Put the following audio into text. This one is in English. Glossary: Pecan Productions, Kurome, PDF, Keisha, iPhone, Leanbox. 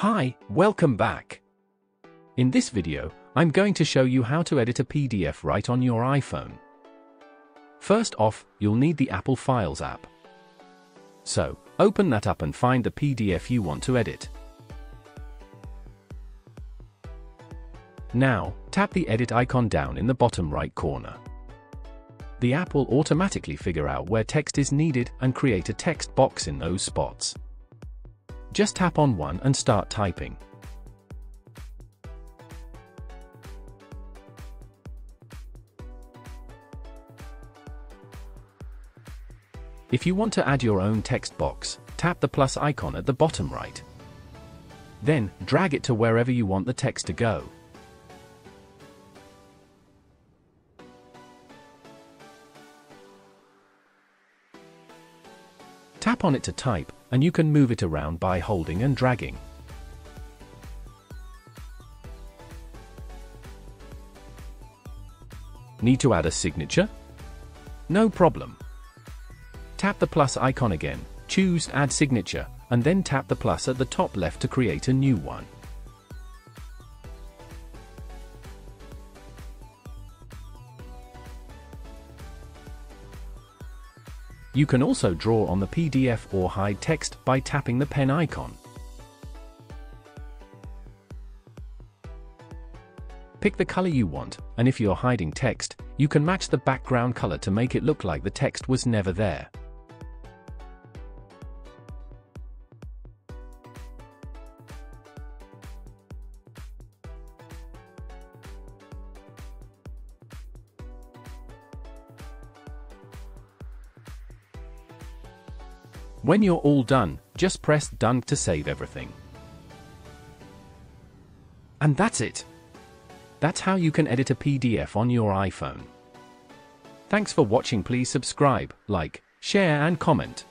Hi, welcome back. In this video, I'm going to show you how to edit a PDF right on your iPhone. First off, you'll need the Apple Files app. So, open that up and find the PDF you want to edit. Now, tap the edit icon down in the bottom right corner. The app will automatically figure out where text is needed and create a text box in those spots. Just tap on one and start typing. If you want to add your own text box, tap the plus icon at the bottom right. Then, drag it to wherever you want the text to go. Tap on it to type, and you can move it around by holding and dragging. Need to add a signature? No problem. Tap the plus icon again, choose Add Signature, and then tap the plus at the top left to create a new one. You can also draw on the PDF or hide text by tapping the pen icon. Pick the color you want, and if you're hiding text, you can match the background color to make it look like the text was never there. When you're all done, just press Done to save everything. And that's it. That's how you can edit a PDF on your iPhone. Thanks for watching. Please subscribe, like, share and comment.